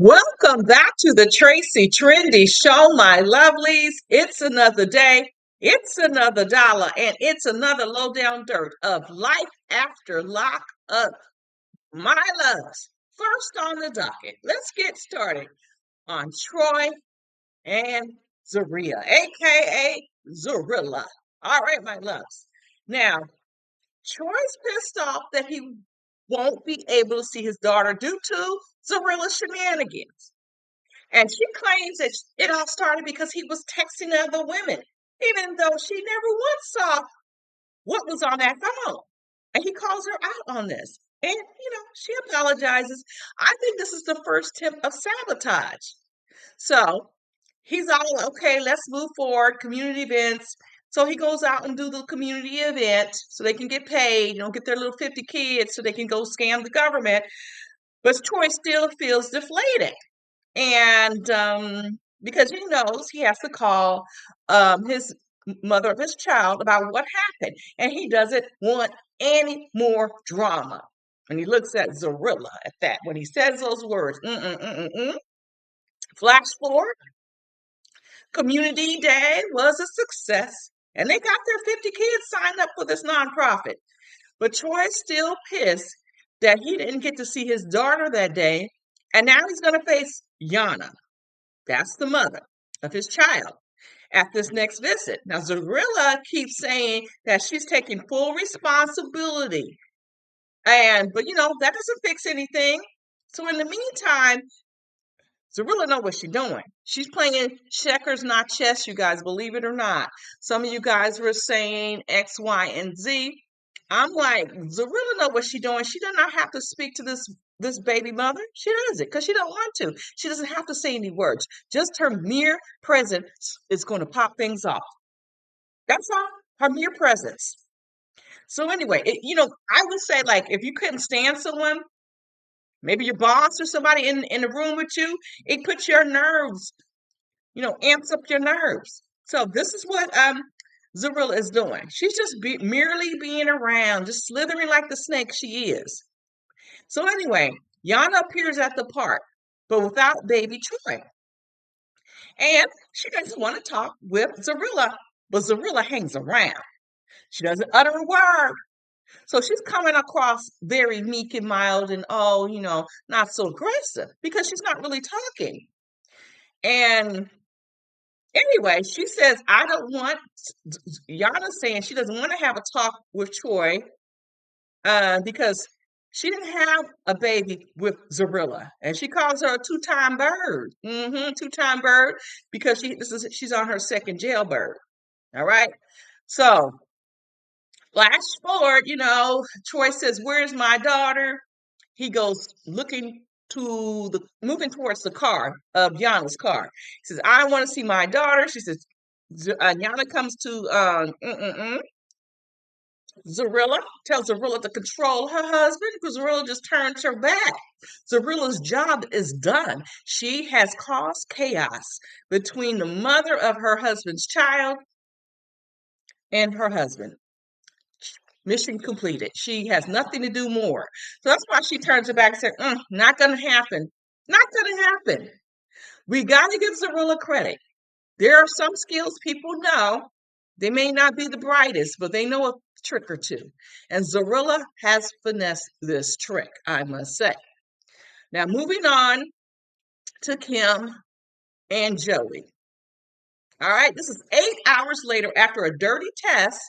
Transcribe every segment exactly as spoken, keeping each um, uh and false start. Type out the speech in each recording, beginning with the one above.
Welcome back to the Tracie Trendy Show, my lovelies. It's another day, it's another dollar, and it's another low down dirt of Life After Lockup. My loves, first on the docket, let's get started on Troy and Zaria, aka Zarilla. All right, my loves. Now, Troy's pissed off that he won't be able to see his daughter due to Zarilla's shenanigans. And she claims that it all started because he was texting other women, even though she never once saw what was on that phone. And he calls her out on this. And, you know, she apologizes. I think this is the first attempt of sabotage. So he's all, okay, let's move forward, community events. So he goes out and do the community event so they can get paid, you know, get their little fifty kids so they can go scam the government. But Troy still feels deflated. And um, because he knows he has to call um, his mother of his child about what happened. And he doesn't want any more drama. And he looks at Zarilla at that when he says those words. Mm-mm, mm-mm, mm. Flash forward. Community Day was a success. And they got their fifty kids signed up for this nonprofit. But Troy's still pissed that he didn't get to see his daughter that day. And now he's going to face Yana. That's the mother of his child at this next visit. Now, Zarilla keeps saying that she's taking full responsibility. And, but you know, that doesn't fix anything. So in the meantime, Zarilla knows what she's doing. She's playing checkers, not chess, you guys, believe it or not. Some of you guys were saying X, Y, and Z. I'm like, Zarilla knows what she's doing. She does not have to speak to this, this baby mother. She does it because she don't want to. She doesn't have to say any words. Just her mere presence is going to pop things off. That's all. Her mere presence. So anyway, it, you know, I would say, like, if you couldn't stand someone, maybe your boss or somebody in, in the room with you, it puts your nerves, you know, amps up your nerves. So this is what um, Zarilla is doing. She's just be, merely being around, just slithering like the snake she is. So anyway, Yana appears at the park, but without baby Troy. And she doesn't want to talk with Zarilla, but Zarilla hangs around. She doesn't utter a word. So she's coming across very meek and mild and, oh, you know, not so aggressive because she's not really talking. And anyway, she says, I don't want, Yana's saying she doesn't want to have a talk with Troy uh, because she didn't have a baby with Zarilla. And she calls her a two-time bird. Mm-hmm, two-time bird because she this is she's on her second jailbird. All right? So flash forward, you know, Troy says, where's my daughter? He goes looking to the, moving towards the car of Yana's car. He says, I want to see my daughter. She says, uh, Yana comes to uh, mm-mm-mm. Zarilla, tells Zarilla to control her husband because Zarilla just turns her back. Zarilla's job is done. She has caused chaos between the mother of her husband's child and her husband. Mission completed. She has nothing to do more. So that's why she turns her back and says, mm, not going to happen. Not going to happen. We got to give Zarilla credit. There are some skills people know. They may not be the brightest, but they know a trick or two. And Zarilla has finessed this trick, I must say. Now, moving on to Kim and Joey. All right, this is eight hours later after a dirty test.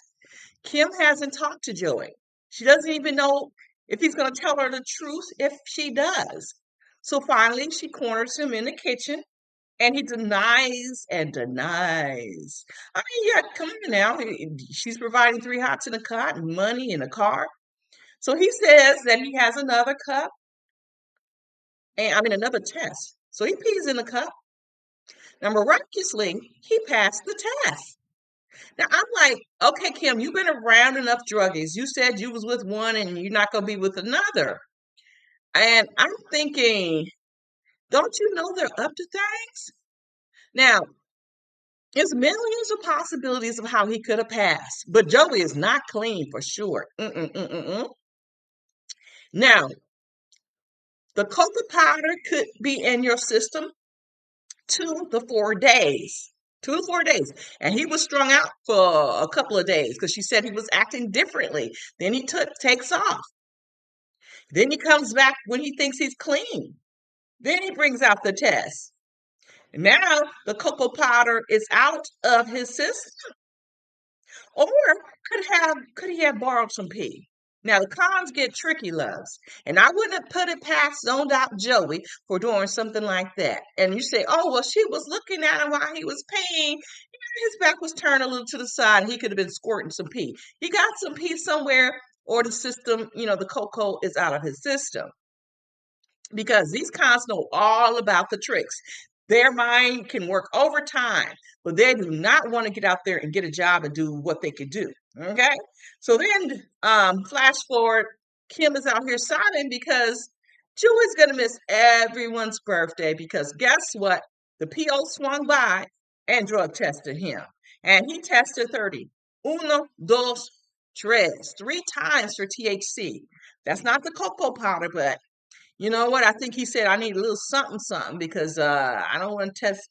Kim hasn't talked to Joey. She doesn't even know if he's going to tell her the truth if she does. So finally, she corners him in the kitchen, and he denies and denies. I mean, yeah, come on now. She's providing three hots in a cot and money in a car. So he says that he has another cup, and I mean, another test. So he pees in the cup. Now, miraculously, he passed the test. Now, I'm like, okay, Kim, you've been around enough druggies. You said you was with one and you're not going to be with another. And I'm thinking, don't you know they're up to things? Now, there's millions of possibilities of how he could have passed. But Joey is not clean for sure. Mm-mm-mm-mm-mm. Now, The cocoa powder could be in your system two to four days. Two to four days. And he was strung out for a couple of days because she said he was acting differently. Then he took takes off. Then he comes back when he thinks he's clean. Then he brings out the test. Now the cocoa powder is out of his system. Or could have could he have borrowed some pee? Now, the cons get tricky, loves. And I wouldn't have put it past zoned out Joey for doing something like that. And you say, oh, well, she was looking at him while he was peeing. His back was turned a little to the side. And he could have been squirting some pee. He got some pee somewhere, or the system, you know, the cocoa is out of his system. Because these cons know all about the tricks. Their mind can work overtime, but they do not want to get out there and get a job and do what they could do. Okay, so then um, flash forward, Kim is out here sobbing because Joey's going to miss everyone's birthday because guess what? The P O swung by and drug tested him. And he tested thirty. Uno, dos, tres. Three times for T H C. That's not the cocoa powder, but you know what? I think he said, I need a little something, something because uh, I don't want to test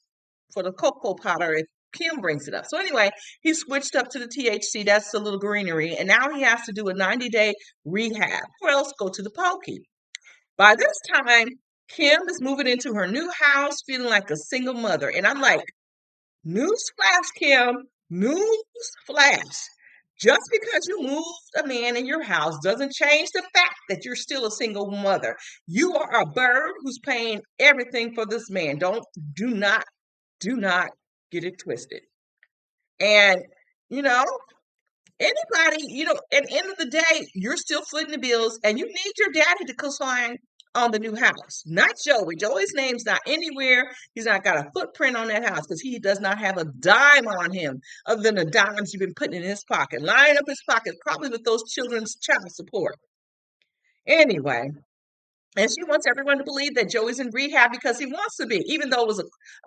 for the cocoa powder if Kim brings it up. So anyway, he switched up to the T H C. That's the little greenery. And now he has to do a ninety-day rehab or else go to the pokey. By this time, Kim is moving into her new house feeling like a single mother. And I'm like, newsflash, Kim, newsflash. Just because you moved a man in your house doesn't change the fact that you're still a single mother. You are a bird who's paying everything for this man. Don't, do not, do not. Get it twisted. And, you know, anybody, you know, at the end of the day, you're still footing the bills and you need your daddy to co-sign on the new house. Not Joey. Joey's name's not anywhere. He's not got a footprint on that house because he does not have a dime on him other than the dimes you've been putting in his pocket. Lining up his pocket probably with those children's child support. Anyway. And she wants everyone to believe that Joey's in rehab because he wants to be, even though it was a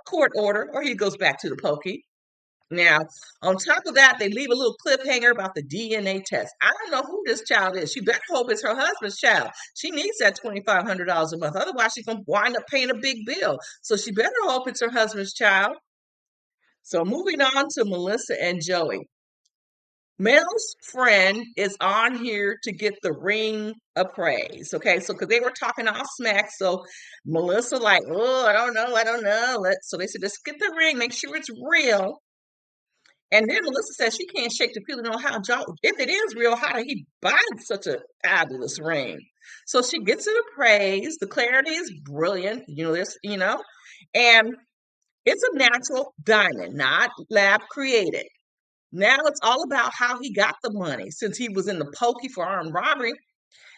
court order, or he goes back to the pokey. Now, on top of that, they leave a little cliffhanger about the D N A test. I don't know who this child is. She better hope it's her husband's child. She needs that twenty-five hundred dollars a month. Otherwise, she's going to wind up paying a big bill. So she better hope it's her husband's child. So moving on to Melissa and Joey. Mel's friend is on here to get the ring of praise. Okay, so because they were talking all smack, so Melissa like, oh, I don't know, I don't know. Let's, so they said, let's get the ring, make sure it's real. And then Melissa says she can't shake the feeling on how Joe, if it is real, how did he buy such a fabulous ring? So she gets it appraised. The clarity is brilliant. You know this, you know, and it's a natural diamond, not lab created. Now it's all about how he got the money since he was in the pokey for armed robbery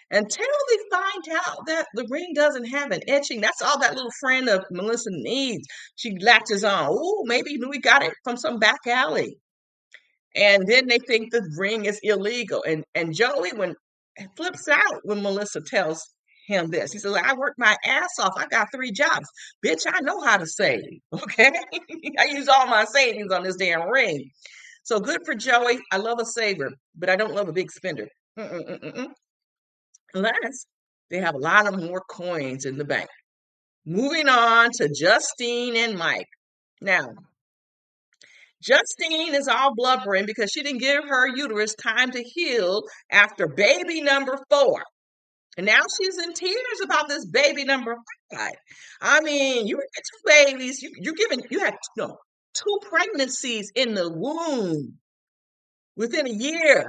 until they find out that the ring doesn't have an etching. That's all that little friend of Melissa needs. She latches on. Oh, maybe we got it from some back alley. And then they think the ring is illegal. And, and Joey when flips out when Melissa tells him this. He says, I worked my ass off. I got three jobs. Bitch, I know how to save. Okay? I use all my savings on this damn ring. So good for Joey. I love a saver, but I don't love a big spender. Mm-mm, mm-mm, mm-mm. Unless they have a lot of more coins in the bank. Moving on to Justine and Mike. Now, Justine is all blubbering because she didn't give her uterus time to heal after baby number four. And now she's in tears about this baby number five. I mean, you had two babies. You, you're giving, you had, no. Two pregnancies in the womb within a year.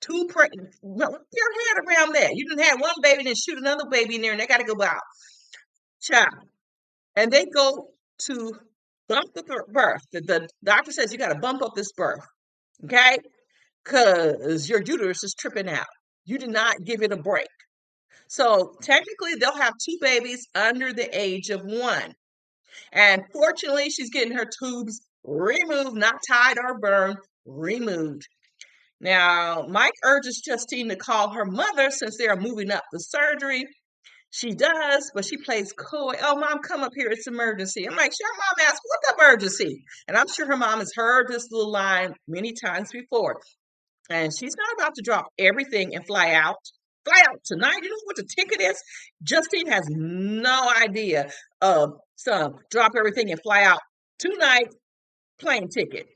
Two pregnant. Well, get your head around that. You didn't have one baby and then shoot another baby in there and they got to go out. Child. And they go to bump the birth. The, the doctor says you got to bump up this birth. Okay? Because your uterus is tripping out. You did not give it a break. So technically they'll have two babies under the age of one. And fortunately, she's getting her tubes removed, not tied or burned, removed. Now, Mike urges Justine to call her mother since they are moving up the surgery. She does, but she plays coy. Oh, Mom, come up here. It's an emergency. I'm like, sure, Mom asked, what emergency? And I'm sure her mom has heard this little line many times before. And she's not about to drop everything and fly out fly out tonight. You know what the ticket is? Justine has no idea of some drop everything and fly out tonight plane ticket.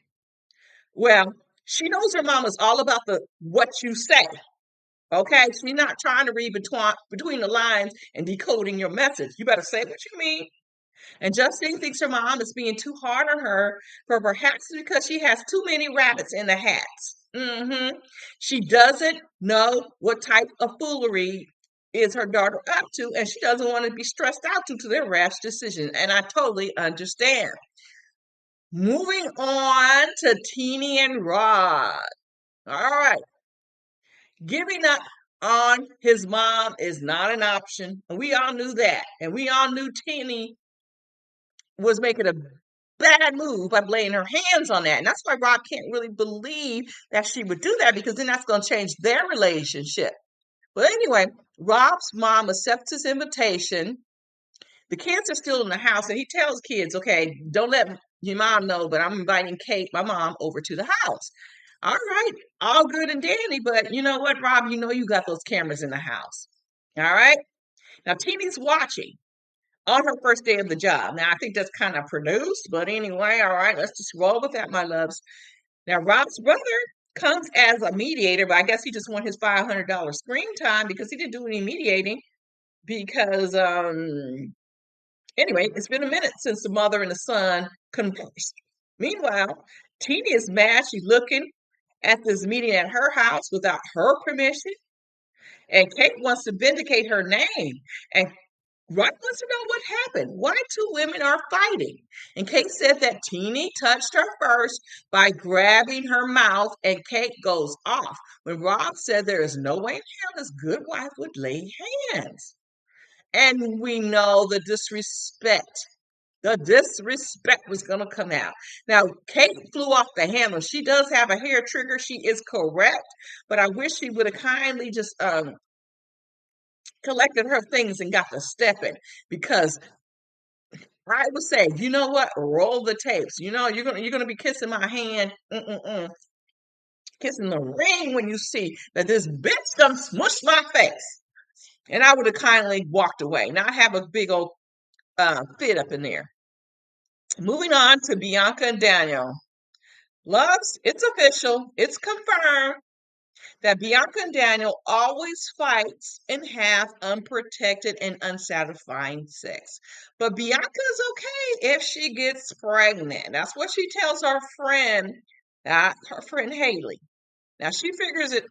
Well, she knows her mama's all about the what you say. Okay, she's not trying to read between, between the lines and decoding your message. You better say what you mean. And Justine thinks her mom is being too hard on her, for perhaps because she has too many rabbits in the hat. Mm-hmm. She doesn't know what type of foolery is her daughter up to, and she doesn't want to be stressed out due to their rash decision. And I totally understand. Moving on to Teenie and Rod. All right. Giving up on his mom is not an option. And we all knew that. And we all knew Teenie was making a bad move by laying her hands on that. And that's why Rob can't really believe that she would do that, because then that's going to change their relationship. But anyway, Rob's mom accepts his invitation. The kids are still in the house, and he tells kids, okay, don't let your mom know, but I'm inviting Kate, my mom, over to the house. All right, all good and dandy, but you know what, Rob, you know you got those cameras in the house. All right? Now, Teenie's watching on her first day of the job. Now, I think that's kind of produced, but anyway, all right, let's just roll with that, my loves. Now, Rob's brother comes as a mediator, but I guess he just won his five hundred dollars screen time because he didn't do any mediating because, um, anyway, it's been a minute since the mother and the son conversed. Meanwhile, Teenie is mad. She's looking at this meeting at her house without her permission. And Kate wants to vindicate her name. And Rod wants to know what happened. Why two women are fighting? And Kate said that Teenie touched her first by grabbing her mouth, and Kate goes off. When Rob said there is no way in hell this good wife would lay hands. And we know the disrespect. The disrespect was going to come out. Now, Kate flew off the handle. She does have a hair trigger. She is correct. But I wish she would have kindly just um, collected her things and got to stepping. Because I would say, you know what? Roll the tapes. You know, you're going you're gonna to be kissing my hand. Mm-mm-mm. Kissing the ring when you see that this bitch done smushed my face. And I would have kindly walked away. Now, I have a big old Uh, fit up in there. Moving on to Bianca and Daniel. Loves, it's official. It's confirmed that Bianca and Daniel always fights and have unprotected and unsatisfying sex. But Bianca's okay if she gets pregnant. That's what she tells her friend, uh, her friend Haley. Now she figures it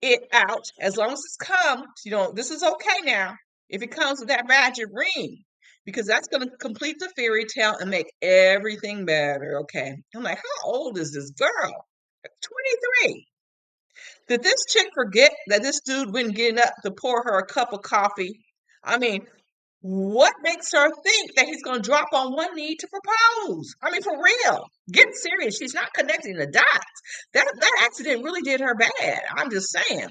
it out. As long as it's come, you know, this is okay now. If it comes with that magic ring, because that's going to complete the fairy tale and make everything better. Okay. I'm like, how old is this girl? twenty-three. Did this chick forget that this dude wouldn't get up to pour her a cup of coffee? I mean, what makes her think that he's going to drop on one knee to propose? I mean, for real. Get serious. She's not connecting the dots. That, that accident really did her bad. I'm just saying.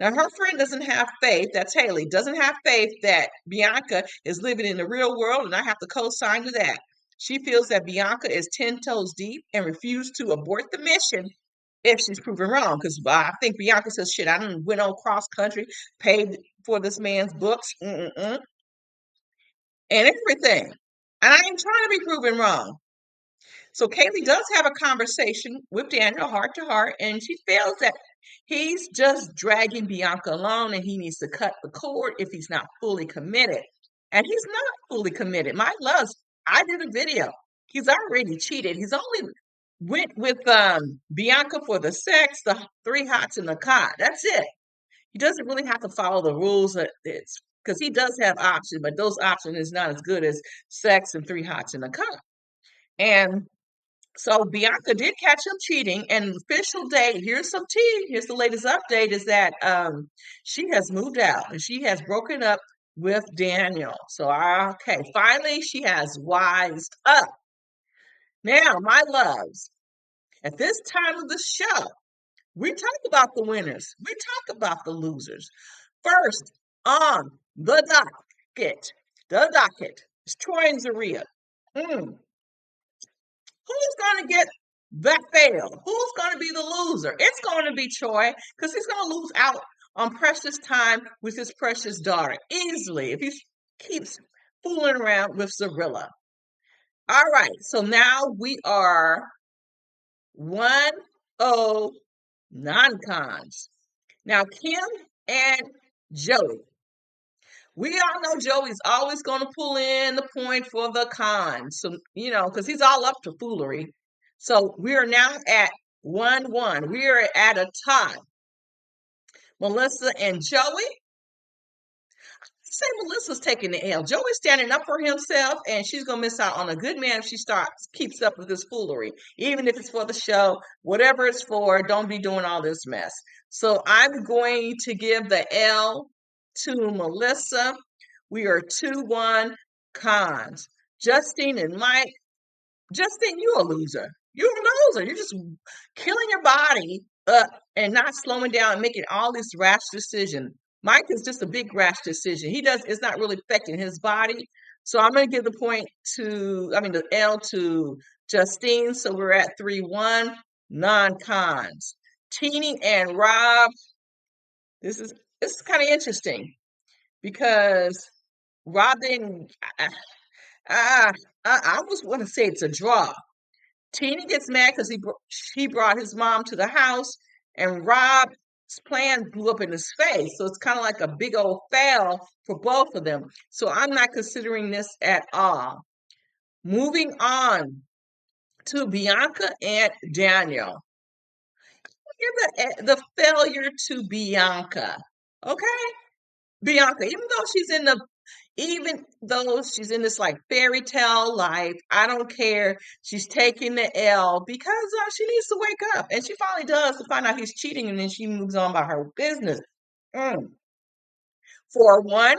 Now, her friend doesn't have faith, that's Haley, doesn't have faith that Bianca is living in the real world, and I have to co-sign to that. She feels that Bianca is ten toes deep and refused to abort the mission if she's proven wrong. Because uh, I think Bianca says, shit, I done went on cross-country, paid for this man's books, mm-mm-mm, and everything. And I ain't trying to be proven wrong. So Kaylee does have a conversation with Daniel heart to heart, and she feels that he's just dragging Bianca along and he needs to cut the cord if he's not fully committed. And he's not fully committed. My loves, I did a video. He's already cheated. He's only went with um, Bianca for the sex, the three hots and the cot. That's it. He doesn't really have to follow the rules because he does have options, but those options is not as good as sex and three hots and a cot. And so Bianca did catch him cheating, and official date, here's some tea, here's the latest update, is that um, she has moved out, and she has broken up with Daniel. So, okay, finally she has wised up. Now, my loves, at this time of the show, we talk about the winners. We talk about the losers. First on the docket, the docket is Troy and Zaria. Mm. Who's going to get that fail? Who's going to be the loser? It's going to be Troy because he's going to lose out on precious time with his precious daughter easily if he keeps fooling around with Zarilla. All right, so now we are one oh non-cons. Now, Kim and Joey. We all know Joey's always going to pull in the point for the cons. So, you know, because he's all up to foolery. So we are now at one one. We are at a tie. Melissa and Joey. I say Melissa's taking the L. Joey's standing up for himself, and she's going to miss out on a good man if she starts, keeps up with this foolery. Even if it's for the show, whatever it's for, don't be doing all this mess. So I'm going to give the L to Melissa. We are two one cons. Justine and Mike. Justine, you're a loser. You're a loser. You're just killing your body up and not slowing down and making all this rash decision. Mike is just a big rash decision. He does, it's not really affecting his body. So I'm going to give the point to, I mean, the L to Justine. So we're at three one, non-cons. Teenie and Rob. This is, this is kind of interesting because Rob didn't, I, I, I, I almost want to say it's a draw. Teenie gets mad because he, he brought his mom to the house, and Rob's plan blew up in his face. So it's kind of like a big old fail for both of them. So I'm not considering this at all. Moving on to Bianca and Daniel. Give the, the failure to Bianca. Okay? Bianca, even though she's in the Even though she's in this like fairy tale life, I don't care. She's taking the L because uh, she needs to wake up. And she finally does to find out he's cheating, and then she moves on by her business. Mm. four one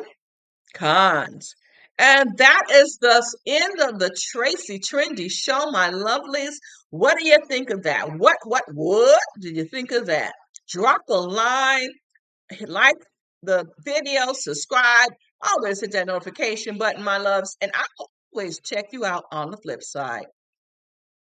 cons. And that is the end of the Tracie Trendy Show, my lovelies. What do you think of that? What, what, what did you think of that? Drop a line, like the video, subscribe. Always hit that notification button, my loves, and I always check you out on the flip side.